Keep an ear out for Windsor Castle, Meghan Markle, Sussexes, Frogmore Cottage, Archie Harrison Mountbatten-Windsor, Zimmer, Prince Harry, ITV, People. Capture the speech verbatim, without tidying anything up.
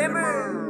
Zimmer.